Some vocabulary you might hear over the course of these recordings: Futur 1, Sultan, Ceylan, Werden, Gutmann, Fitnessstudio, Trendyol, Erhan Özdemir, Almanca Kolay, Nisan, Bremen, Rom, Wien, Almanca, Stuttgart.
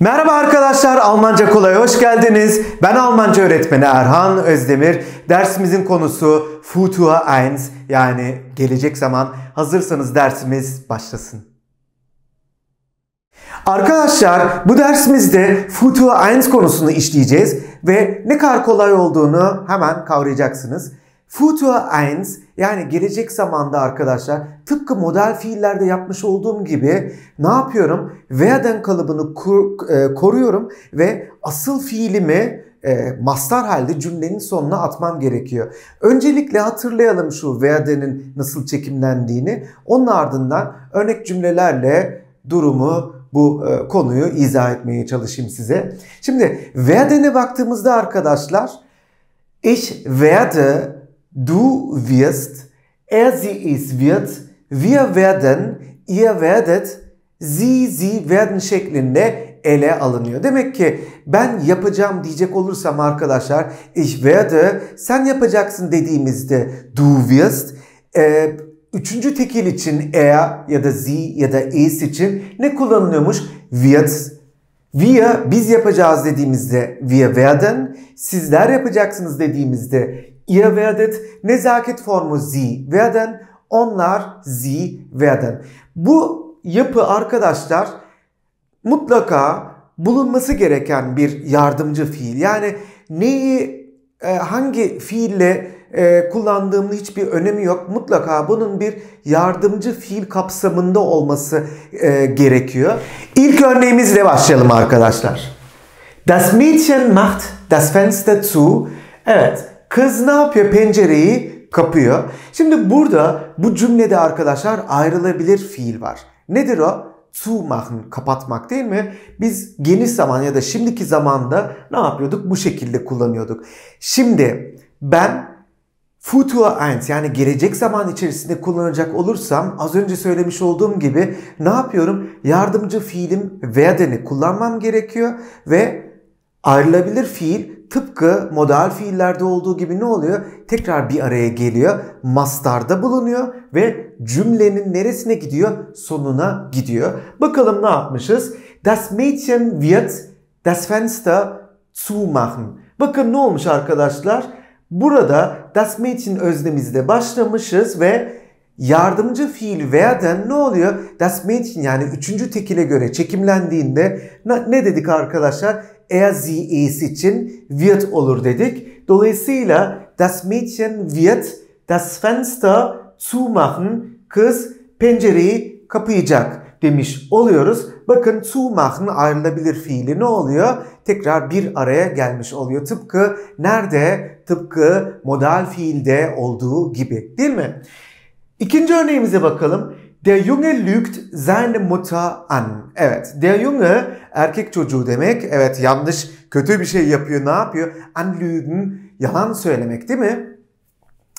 Merhaba arkadaşlar, Almanca Kolay'a hoş geldiniz. Ben Almanca öğretmeni Erhan Özdemir. Dersimizin konusu Futur 1 yani gelecek zaman. Hazırsanız dersimiz başlasın. Arkadaşlar, bu dersimizde Futur 1 konusunu işleyeceğiz ve ne kadar kolay olduğunu hemen kavrayacaksınız. Futur 1 yani gelecek zamanda arkadaşlar tıpkı modal fiillerde yapmış olduğum gibi ne yapıyorum? Werden kalıbını koruyorum ve asıl fiilimi mastar halde cümlenin sonuna atmam gerekiyor. Öncelikle hatırlayalım şu werden'in nasıl çekimlendiğini. Onun ardından örnek cümlelerle durumu, bu konuyu izah etmeye çalışayım size. Şimdi werden'e baktığımızda arkadaşlar ich werde, du wirst, sie, es wird, wir werden, ihr werdet, sie werden şeklinde ele alınıyor. Demek ki ben yapacağım diyecek olursam arkadaşlar ich werde, sen yapacaksın dediğimizde du wirst, üçüncü tekil için er ya da sie ya da es için ne kullanılıyormuş? Wird. Wir, biz yapacağız dediğimizde wir werden, sizler yapacaksınız dediğimizde ihr werdet, nezaket formu sie werden, onlar sie werden. Bu yapı arkadaşlar mutlaka bulunması gereken bir yardımcı fiil. Yani neyi, hangi fiille kullandığımın hiçbir önemi yok. Mutlaka bunun bir yardımcı fiil kapsamında olması gerekiyor. İlk örneğimizle başlayalım arkadaşlar. Das Mädchen macht das Fenster zu. Evet, kız ne yapıyor? Pencereyi kapıyor. Şimdi burada bu cümlede arkadaşlar ayrılabilir fiil var. Nedir o? Zu machen, kapatmak değil mi? Biz geniş zaman ya da şimdiki zamanda ne yapıyorduk? Bu şekilde kullanıyorduk. Şimdi ben Futur 1 yani gelecek zaman içerisinde kullanacak olursam az önce söylemiş olduğum gibi ne yapıyorum? Yardımcı fiilim werden'i kullanmam gerekiyor ve ayrılabilir fiil tıpkı modal fiillerde olduğu gibi ne oluyor? Tekrar bir araya geliyor, mastarda bulunuyor ve cümlenin neresine gidiyor? Sonuna gidiyor. Bakalım ne yapmışız? Das Mädchen wird das Fenster zumachen. Bakın ne olmuş arkadaşlar? Burada das Mädchen öznemizde başlamışız ve yardımcı fiil werden ne oluyor? Das Mädchen yani üçüncü tekile göre çekimlendiğinde ne dedik arkadaşlar? Er, sie, es için wird olur dedik. Dolayısıyla das Mädchen wird das Fenster zumachen, kız pencereyi kapayacak demiş oluyoruz. Bakın zumach'ın ayrılabilir fiili ne oluyor? Tekrar bir araya gelmiş oluyor. Tıpkı nerede? Tıpkı modal fiilde olduğu gibi değil mi? İkinci örneğimize bakalım. Der Junge lügt seine Mutter an. Evet, der Junge erkek çocuğu demek. Evet, yanlış, kötü bir şey yapıyor. Ne yapıyor? An lügen, yalan söylemek değil mi?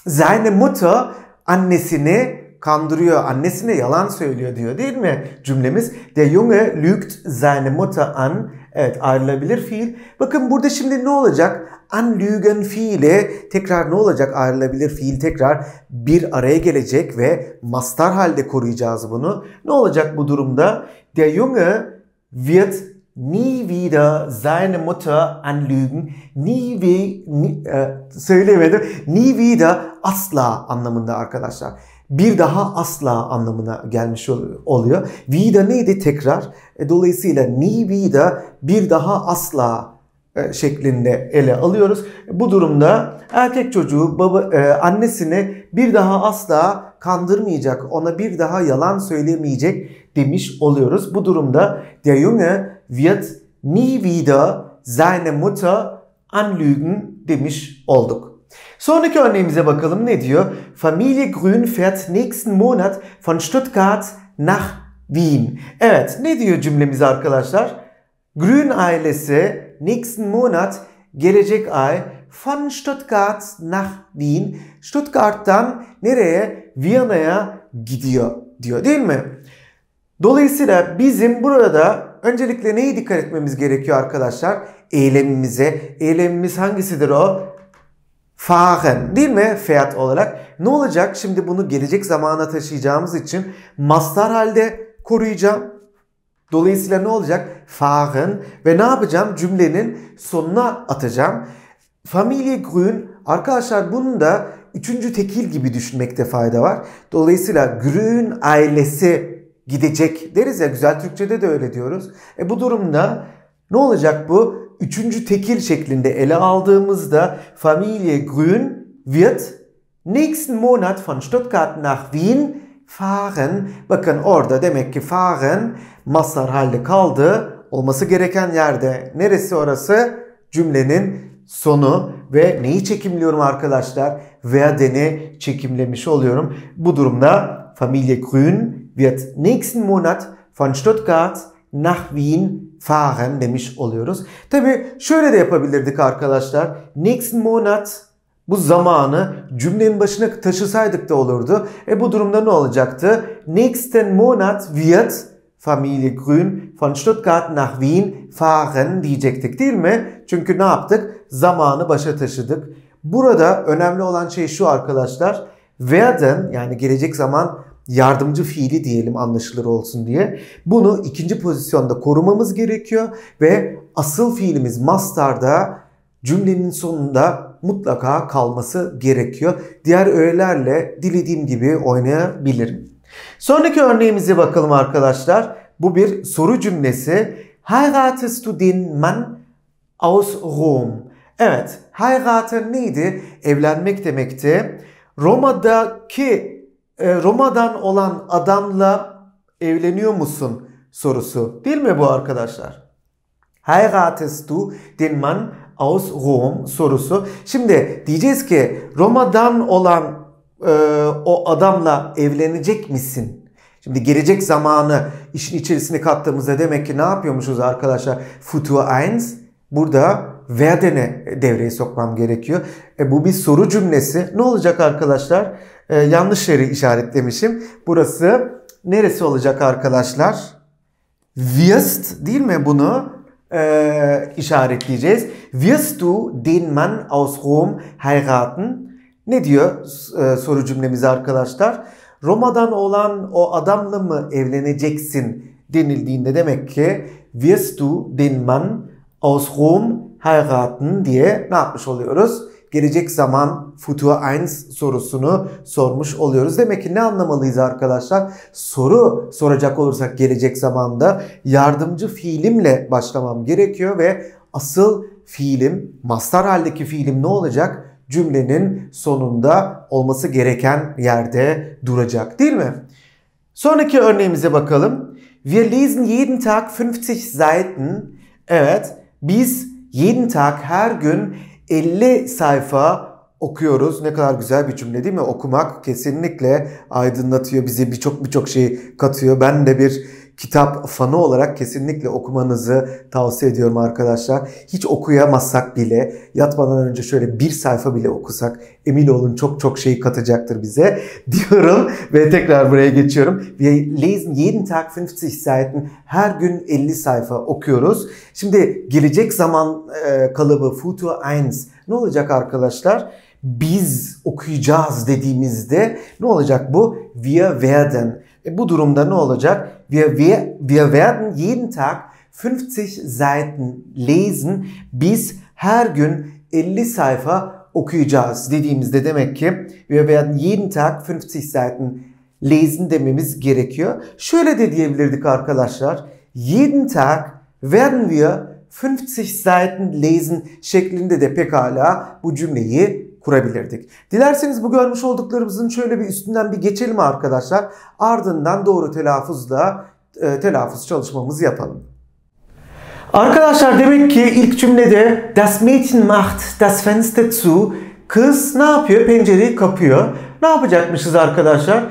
Seine Mutter, annesini kandırıyor, annesine yalan söylüyor diyor değil mi cümlemiz? Der Junge lügt seine Mutter an. Evet, ayrılabilir fiil. Bakın burada şimdi ne olacak? An lügen fiili tekrar ne olacak? Ayrılabilir fiil tekrar bir araya gelecek ve mastar halde koruyacağız bunu. Ne olacak bu durumda? Der Junge wird nie wieder seine Mutter anlügen. Nie söylemedim. Nie wieder asla anlamında arkadaşlar. Bir daha asla anlamına gelmiş oluyor. Vida neydi? Tekrar. Dolayısıyla nie wieder, bir daha asla şeklinde ele alıyoruz. Bu durumda erkek çocuğu annesini bir daha asla kandırmayacak, ona bir daha yalan söylemeyecek demiş oluyoruz. Bu durumda der Junge wird nie wieder seine Mutter anlügen demiş olduk. Sonraki örneğimize bakalım ne diyor? Familie Grün fährt nächsten Monat von Stuttgart nach Wien. Evet, ne diyor cümlemiz arkadaşlar? Grün ailesi nächsten Monat, gelecek ay, von Stuttgart nach Wien, Stuttgart'tan nereye? Viyana'ya gidiyor diyor değil mi? Dolayısıyla bizim burada öncelikle neye dikkat etmemiz gerekiyor arkadaşlar? Eylemimize. Eylemimiz hangisidir o? Fahren değil mi? Fiyat olarak. Ne olacak? Şimdi bunu gelecek zamana taşıyacağımız için mastar halde koruyacağım. Dolayısıyla ne olacak? Fahren ve ne yapacağım? Cümlenin sonuna atacağım. Familie grün. Arkadaşlar bunu da üçüncü tekil gibi düşünmekte fayda var. Dolayısıyla grün ailesi gidecek deriz ya, güzel Türkçe'de de öyle diyoruz. Bu durumda ne olacak bu? Üçüncü tekil şeklinde ele aldığımızda Familie grün wird nächsten Monat von Stuttgart nach Wien fahren. Bakın orada demek ki fahren masdar halde kaldı. Olması gereken yerde neresi orası? Cümlenin sonu ve neyi çekimliyorum arkadaşlar? Werden'i çekimlemiş oluyorum. Bu durumda Familie Grün wird nächsten Monat von Stuttgart nach Wien fahren demiş oluyoruz. Tabi şöyle de yapabilirdik arkadaşlar. Nächsten Monat bu zamanı cümlenin başına taşısaydık da olurdu. Bu durumda ne olacaktı? Nächsten Monat wird Familie Grün von Stuttgart nach Wien fahren diyecektik değil mi? Çünkü ne yaptık? Zamanı başa taşıdık. Burada önemli olan şey şu arkadaşlar. Werden yani gelecek zaman yardımcı fiili diyelim anlaşılır olsun diye. Bunu ikinci pozisyonda korumamız gerekiyor ve asıl fiilimiz mastarda cümlenin sonunda mutlaka kalması gerekiyor. Diğer öğelerle dilediğim gibi oynayabilirim. Sonraki örneğimize bakalım arkadaşlar. Bu bir soru cümlesi. Heiratest du den Mann aus Rom? Evet, heiraten neydi? Evlenmek demekti. Roma'dan olan adamla evleniyor musun sorusu. Değil mi bu arkadaşlar? Heiratest du den Mann aus Rom sorusu. Şimdi diyeceğiz ki Roma'dan olan o adamla evlenecek misin? Şimdi gelecek zamanı işin içerisine kattığımızda demek ki ne yapıyormuşuz arkadaşlar? Futur 1 burada werden'e devreye sokmam gerekiyor. Bu bir soru cümlesi. Ne olacak arkadaşlar? Yanlış yeri işaretlemişim. Burası neresi olacak arkadaşlar? Wirst değil mi bunu? İşaretleyeceğiz. Wirst du den Mann aus Rom heiraten? Ne diyor soru cümlemize arkadaşlar? Roma'dan olan o adamla mı evleneceksin denildiğinde demek ki wirst du den Mann aus Rom heiraten diye ne yapmış oluyoruz? Gelecek zaman Futur 1 sorusunu sormuş oluyoruz. Demek ki ne anlamalıyız arkadaşlar? Soru soracak olursak gelecek zamanda yardımcı fiilimle başlamam gerekiyor ve asıl fiilim, mastar haldeki fiilim ne olacak? Cümlenin sonunda olması gereken yerde duracak değil mi? Sonraki örneğimize bakalım. Wir lesen jeden Tag 50 Seiten. Evet, biz jeden Tag her gün 50 sayfa okuyoruz. Ne kadar güzel bir cümle değil mi? Okumak kesinlikle aydınlatıyor bizi, birçok şey katıyor. Ben de bir kitap fanı olarak kesinlikle okumanızı tavsiye ediyorum arkadaşlar. Hiç okuyamazsak bile yatmadan önce şöyle bir sayfa bile okusak emin olun çok şey katacaktır bize diyorum ve tekrar buraya geçiyorum. Wir lesen jeden Tag 50 Seiten. Her gün 50 sayfa okuyoruz. Şimdi gelecek zaman kalıbı Futur 1 ne olacak arkadaşlar? Biz okuyacağız dediğimizde ne olacak bu? Wir werden. Bu durumda ne olacak? Wir werden jeden Tag 50 Seiten lesen. Biz her gün 50 sayfa okuyacağız dediğimizde demek ki wir werden jeden Tag 50 Seiten lesen dememiz gerekiyor. Şöyle de diyebilirdik arkadaşlar. Jeden Tag werden wir 50 Seiten lesen şeklinde de pekala bu cümleyi kurabilirdik. Dilerseniz bu görmüş olduklarımızın şöyle bir üstünden bir geçelim arkadaşlar. Ardından doğru telaffuzla telaffuz çalışmamızı yapalım. Arkadaşlar demek ki ilk cümlede das Mädchen macht das Fenster zu. Kız ne yapıyor? Pencereyi kapıyor. Ne yapacakmışız arkadaşlar?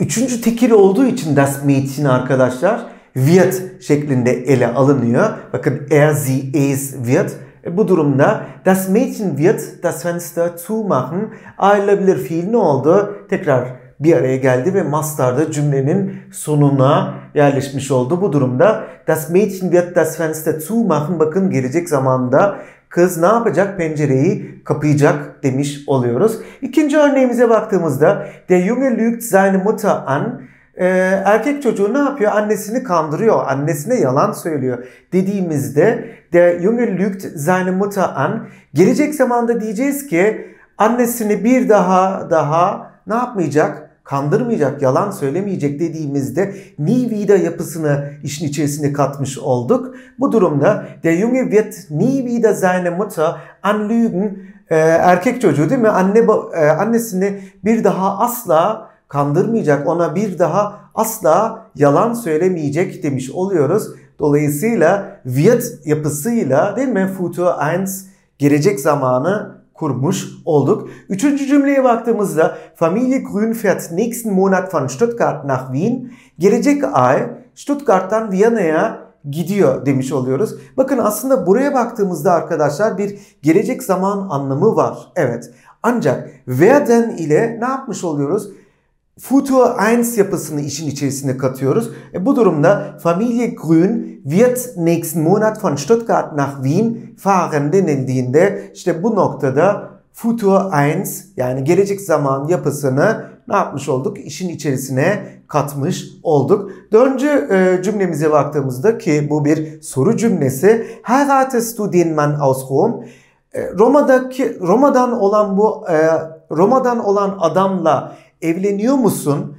Üçüncü tekil olduğu için das Mädchen arkadaşlar wird şeklinde ele alınıyor. Bakın sie, es wird. Bu durumda das Mädchen wird das Fenster zumachen. Ayrılabilir fiil ne oldu? Tekrar bir araya geldi ve mastarda cümlenin sonuna yerleşmiş oldu. Bu durumda das Mädchen wird das Fenster zumachen. Bakın gelecek zamanda kız ne yapacak? Pencereyi kapayacak demiş oluyoruz. İkinci örneğimize baktığımızda der Junge lügt seine Mutter an. erkek çocuğu ne yapıyor? Annesini kandırıyor, annesine yalan söylüyor dediğimizde der Junge lügt seine Mutter an. Gelecek zamanda diyeceğiz ki annesini bir daha ne yapmayacak? Kandırmayacak, yalan söylemeyecek dediğimizde nie wieder yapısını işin içerisine katmış olduk. Bu durumda der Junge wird nie wieder seine Mutter anlügen. Erkek çocuğu değil mi? Annesini bir daha asla kandırmayacak, ona bir daha asla yalan söylemeyecek demiş oluyoruz. Dolayısıyla wird yapısıyla değil mi? Futur 1 gelecek zamanı kurmuş olduk. Üçüncü cümleye baktığımızda Familie Grün fährt nächsten Monat von Stuttgart nach Wien. Gelecek ay Stuttgart'tan Viyana'ya gidiyor demiş oluyoruz. Bakın aslında buraya baktığımızda arkadaşlar bir gelecek zaman anlamı var. Evet. Ancak werden ile ne yapmış oluyoruz? Futur 1 yapısını işin içerisine katıyoruz. Bu durumda Familie Grün wird nächsten Monat von Stuttgart nach Wien fahren denildiğinde işte bu noktada Futur 1 yani gelecek zaman yapısını ne yapmış olduk? İşin içerisine katmış olduk. Dördüncü cümlemize baktığımızda ki bu bir soru cümlesi. Heiratest du den Mann aus Rom? Roma'dan olan adamla evleniyor musun?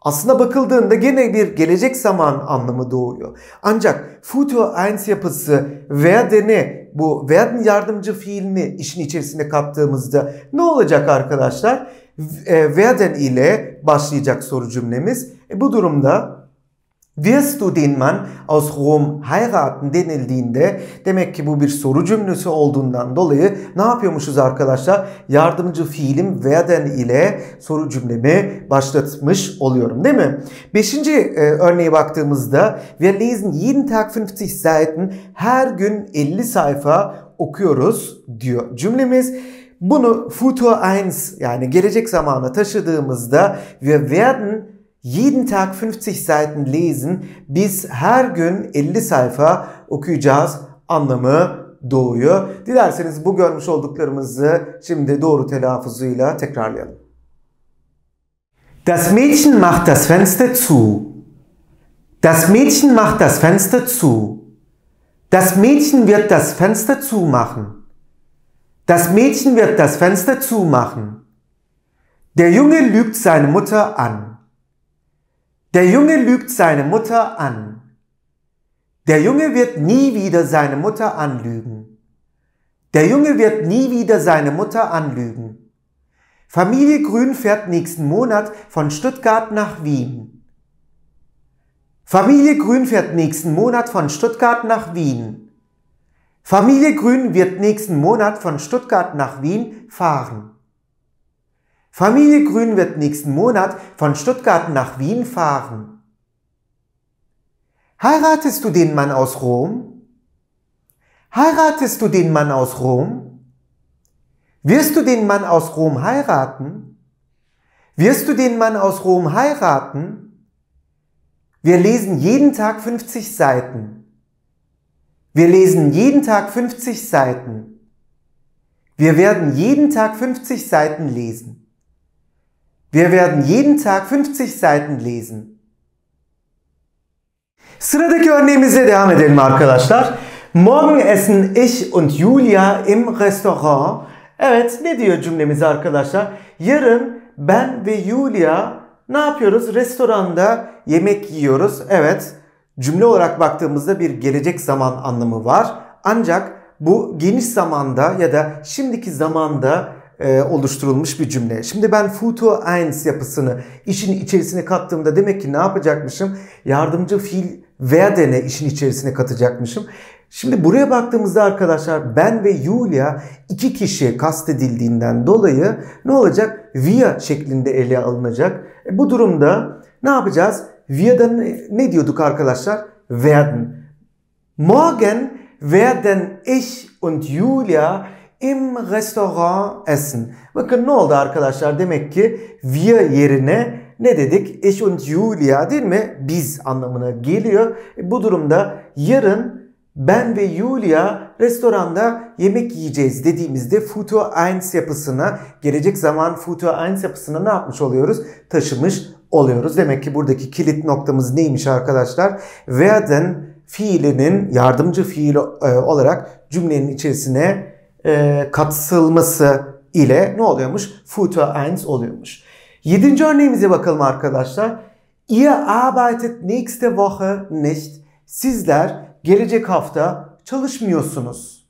Aslına bakıldığında gene bir gelecek zaman anlamı doğuyor. Ancak Futur 1 yapısı werden'i, bu werden yardımcı fiilini işin içerisine kattığımızda ne olacak arkadaşlar? Werden ile başlayacak soru cümlemiz. Bu durumda wirst du den Mann aus Rom heiraten denildiğinde demek ki bu bir soru cümlesi olduğundan dolayı ne yapıyormuşuz arkadaşlar? Yardımcı fiilim werden ile soru cümlemi başlatmış oluyorum değil mi? Beşinci örneğe baktığımızda wir lesen jeden Tag 50 Seiten, her gün 50 sayfa okuyoruz diyor cümlemiz. Bunu Futur 1 yani gelecek zamana taşıdığımızda wir werden jeden Tag 50 Seiten lesen, biz her gün 50 sayfa okuyacağız anlamı doğuyor. Dilerseniz bu görmüş olduklarımızı şimdi doğru telaffuzuyla tekrarlayalım. Das Mädchen macht das Fenster zu. Das Mädchen macht das Fenster zu. Das Mädchen wird das Fenster zumachen. Das Mädchen wird das Fenster zumachen. Der Junge lügt seine Mutter an. Der Junge lügt seine Mutter an. Der Junge wird nie wieder seine Mutter anlügen. Der Junge wird nie wieder seine Mutter anlügen. Familie Grün fährt nächsten Monat von Stuttgart nach Wien. Familie Grün fährt nächsten Monat von Stuttgart nach Wien. Familie Grün wird nächsten Monat von Stuttgart nach Wien fahren. Familie Grün wird nächsten Monat von Stuttgart nach Wien fahren. Heiratest du den Mann aus Rom? Heiratest du den Mann aus Rom? Wirst du den Mann aus Rom heiraten? Wirst du den Mann aus Rom heiraten? Wir lesen jeden Tag 50 Seiten. Wir lesen jeden Tag 50 Seiten. Wir werden jeden Tag 50 Seiten lesen. Wir werden jeden Tag 50 Seiten lesen. Sıradaki örneğimize devam edelim arkadaşlar. Morgen essen ich und Julia im Restaurant. Evet, ne diyor cümlemiz arkadaşlar? Yarın ben ve Julia ne yapıyoruz? Restoranda yemek yiyoruz. Evet, cümle olarak baktığımızda bir gelecek zaman anlamı var. Ancak bu geniş zamanda ya da şimdiki zamanda oluşturulmuş bir cümle. Şimdi ben Futur 1 yapısını işin içerisine kattığımda demek ki ne yapacakmışım? Yardımcı fiil werden'i işin içerisine katacakmışım. Şimdi buraya baktığımızda arkadaşlar ben ve Julia iki kişi kastedildiğinden dolayı ne olacak? Wir şeklinde ele alınacak. Bu durumda ne yapacağız? Wir'den ne diyorduk arkadaşlar? Werden. Morgen werden ich und Julia im Restaurant essen. Bakın ne oldu arkadaşlar? Demek ki wir yerine ne dedik? Ich und Julia değil mi? Biz anlamına geliyor. Bu durumda yarın ben ve Julia restoranda yemek yiyeceğiz dediğimizde Futur 1 yapısına, gelecek zaman Futur 1 yapısına ne yapmış oluyoruz? Taşımış oluyoruz. Demek ki buradaki kilit noktamız neymiş arkadaşlar? Werden fiilinin yardımcı fiil olarak cümlenin içerisine katılması ile ne oluyormuş? Futur 1 oluyormuş. 7. örneğimize bakalım arkadaşlar. Ihr arbeitet nächste Woche nicht. Sizler gelecek hafta çalışmıyorsunuz.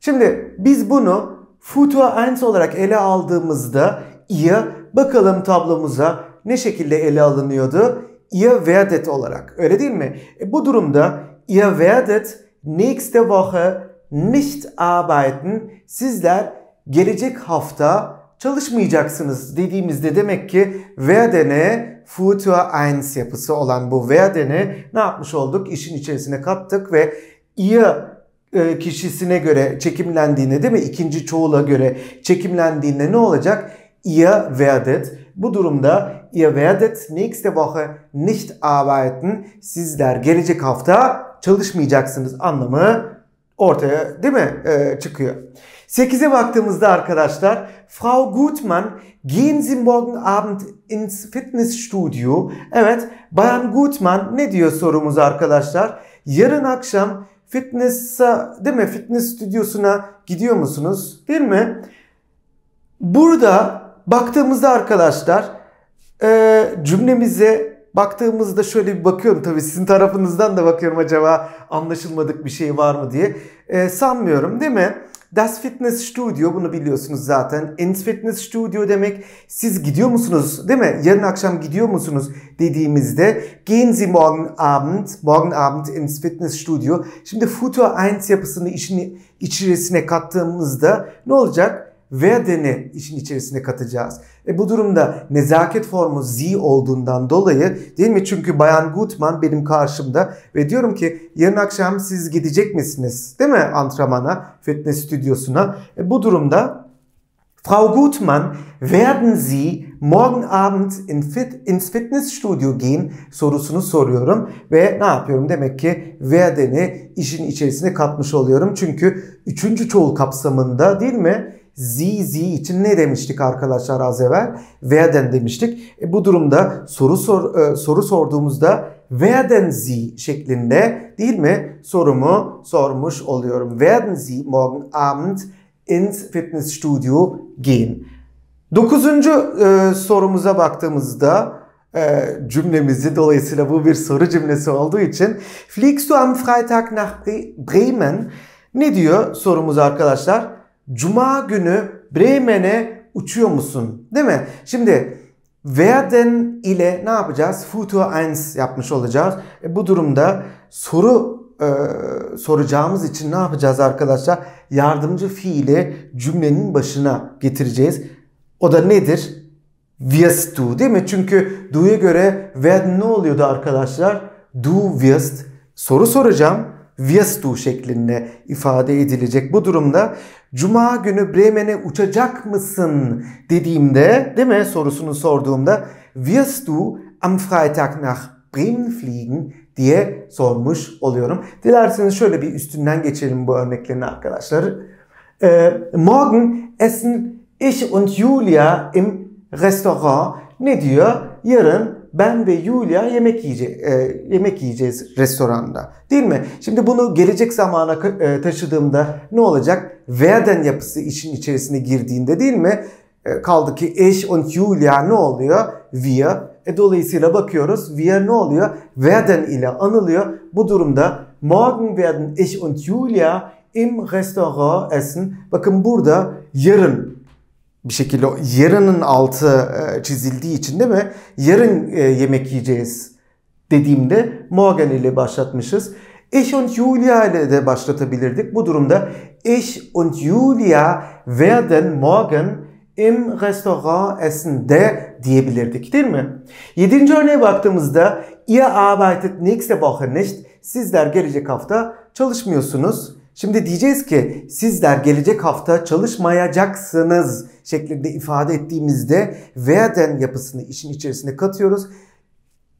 Şimdi biz bunu Futur 1 olarak ele aldığımızda ihr, bakalım tablomuza ne şekilde ele alınıyordu? Ihr werdet olarak. Öyle değil mi? Bu durumda ihr werdet nächste Woche nicht arbeiten. Sizler gelecek hafta çalışmayacaksınız dediğimizde demek ki werden'e Futur 1 yapısı olan bu werden'i ne yapmış olduk? İşin içerisine kattık ve ihr kişisine göre çekimlendiğinde, değil mi? İkinci çoğula göre çekimlendiğinde ne olacak? Ihr werdet. Bu durumda ihr werdet nächste Woche nicht arbeiten. Sizler gelecek hafta çalışmayacaksınız anlamı ortaya, değil mi? Çıkıyor. 8'e baktığımızda arkadaşlar, Frau Gutmann, gehen Sie morgen Abend ins Fitnessstudio. Evet, Bayan Gutmann ne diyor sorumuz arkadaşlar? Yarın akşam fitness stüdyosuna gidiyor musunuz? Değil mi? Burada baktığımızda arkadaşlar cümlemize baktığımızda şöyle bir bakıyorum, tabii sizin tarafınızdan da bakıyorum acaba anlaşılmadık bir şey var mı diye. Sanmıyorum, değil mi? Das Fitnessstudio, bunu biliyorsunuz zaten. Ins Fitnessstudio demek siz gidiyor musunuz, değil mi? Yarın akşam gidiyor musunuz dediğimizde gehen Sie morgen Abend ins Fitnessstudio. Şimdi Futur 1 yapısını işin içerisine kattığımızda ne olacak? Werden'i işin içerisine katacağız. Bu durumda nezaket formu sie olduğundan dolayı, değil mi? Çünkü Bayan Gutmann benim karşımda ve diyorum ki yarın akşam siz gidecek misiniz, değil mi? Antrenmana, fitness stüdyosuna. Bu durumda Frau Gutmann, werden Sie morgen Abend ins Fitnessstudio gehen sorusunu soruyorum ve ne yapıyorum? Demek ki werden'i işin içerisine katmış oluyorum. Çünkü 3. çoğul kapsamında, değil mi? Sie için ne demiştik arkadaşlar az evvel? Werden demiştik. Bu durumda soru sorduğumuzda werden Sie şeklinde, değil mi, sorumu sormuş oluyorum. Werden Sie morgen Abend ins Fitnessstudio gehen? 9. sorumuza baktığımızda cümlemizi, dolayısıyla bu bir soru cümlesi olduğu için Fliegst du am Freitag nach Bremen? Ne diyor sorumuz arkadaşlar? Cuma günü Bremen'e uçuyor musun? Değil mi? Şimdi werden ile ne yapacağız? Futur 1 yapmış olacağız. Bu durumda soru soracağımız için ne yapacağız arkadaşlar? Yardımcı fiili cümlenin başına getireceğiz. O da nedir? Wirst du, değil mi? Çünkü do'ya göre werden ne oluyordu arkadaşlar? Du wirst. Soru soracağım. Wirst du şeklinde ifade edilecek. Bu durumda Cuma günü Bremen'e uçacak mısın dediğimde, değil mi, sorusunu sorduğumda wirst du am Freitag nach Bremen fliegen diye sormuş oluyorum. Dilerseniz şöyle bir üstünden geçelim bu örneklerini arkadaşlar. Morgen essen ich und Julia im Restaurant. Ne diyor? Yarın ben ve Julia yemek yiyeceğiz restoranda, değil mi? Şimdi bunu gelecek zamana taşıdığımda ne olacak? Werden yapısı işin içerisine girdiğinde, değil mi? Kaldı ki ich und Julia ne oluyor? Wir. Dolayısıyla bakıyoruz wir ne oluyor? Werden ile anılıyor. Bu durumda morgen werden ich und Julia im Restaurant essen. Bakın burada yarın. Bir şekilde yarının altı çizildiği için, değil mi? Yarın yemek yiyeceğiz dediğimde morgen ile başlatmışız. Ich und Julia ile de başlatabilirdik. Bu durumda ich und Julia werden morgen im Restaurant essen de diyebilirdik, değil mi? 7. örneğe baktığımızda ihr arbeitet nächste Woche nicht. Sizler gelecek hafta çalışmıyorsunuz. Şimdi diyeceğiz ki sizler gelecek hafta çalışmayacaksınız şeklinde ifade ettiğimizde werden yapısını işin içerisine katıyoruz.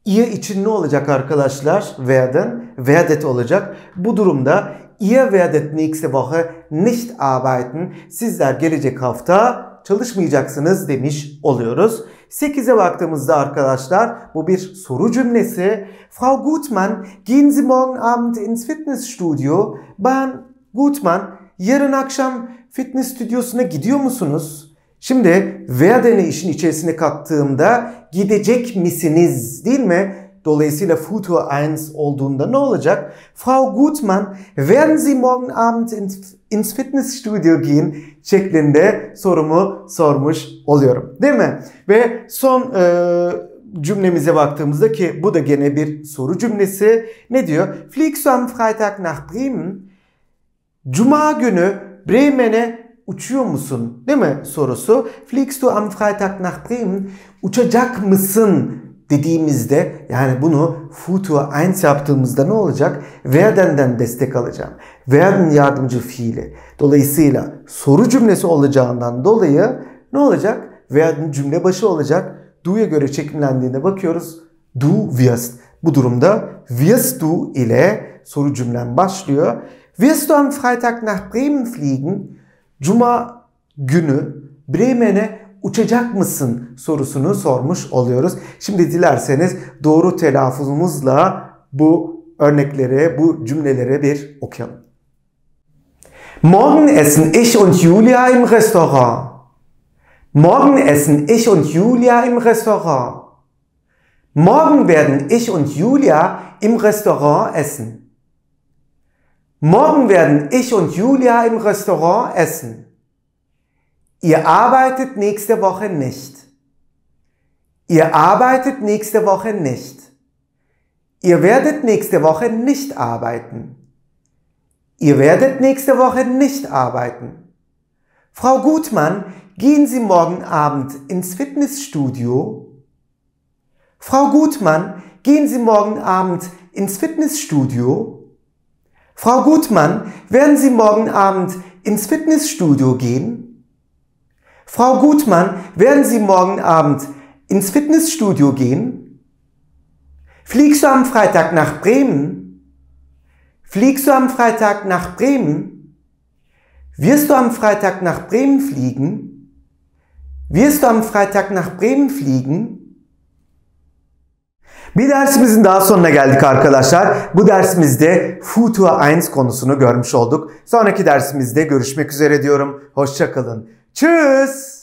Ihr için ne olacak arkadaşlar? Werden, werdet olacak. Bu durumda ihr werdet nächste Woche nicht arbeiten. Sizler gelecek hafta çalışmayacaksınız demiş oluyoruz. 8'e baktığımızda arkadaşlar bu bir soru cümlesi. Frau Gutmann, gehen Sie morgen Abend ins Fitnessstudio? Ben Gutmann, yarın akşam fitness stüdyosuna gidiyor musunuz? Şimdi werden'i işin içerisine kattığımda gidecek misiniz değil mi? Dolayısıyla Futur 1 olduğunda ne olacak? Frau Gutmann, werden Sie morgen Abend ins Fitnessstudio gehen? Şeklinde sorumu sormuş oluyorum. Değil mi? Ve son cümlemize baktığımızda ki bu da gene bir soru cümlesi. Ne diyor? Fliegst du am Freitag nach Bremen? Cuma günü Bremen'e uçuyor musun? Değil mi? Sorusu. Fliegst du am Freitag nach Bremen? Uçacak mısın? Dediğimizde, yani bunu Futur 1 yaptığımızda ne olacak? Werden'den destek alacağım. Werden yardımcı fiili. Dolayısıyla soru cümlesi olacağından dolayı ne olacak? Werden cümle başı olacak. Do'ya göre çekimlendiğinde bakıyoruz. Du wirst. Bu durumda wirst du ile soru cümlen başlıyor. Wirst du am Freitag nach Bremen fliegen? Cuma günü Bremen'e uçacak mısın sorusunu sormuş oluyoruz. Şimdi dilerseniz doğru telaffuzumuzla bu örneklere, bu cümlelere bir okuyalım. Morgen essen ich und Julia im Restaurant. Morgen essen ich und Julia im Restaurant. Morgen werden ich und Julia im Restaurant essen. Morgen werden ich und Julia im Restaurant essen. Ihr arbeitet nächste Woche nicht. Ihr arbeitet nächste Woche nicht. Ihr werdet nächste Woche nicht arbeiten. Ihr werdet nächste Woche nicht arbeiten. Frau Gutmann, gehen Sie morgen Abend ins Fitnessstudio? Frau Gutmann, gehen Sie morgen Abend ins Fitnessstudio? Frau Gutmann, werden Sie morgen Abend ins Fitnessstudio gehen? Frau Gutmann, werden Sie morgen Abend ins Fitnessstudio gehen? Fliegst du am Freitag nach Bremen? Fliegst du am Freitag nach Bremen? Wirst du am Freitag nach Bremen fliegen? Wirst du am Freitag nach Bremen fliegen? Bir dersimizin daha sonuna geldik arkadaşlar. Bu dersimizde Futur 1 konusunu görmüş olduk. Sonraki dersimizde görüşmek üzere diyorum. Hoşça kalın. Tschüss.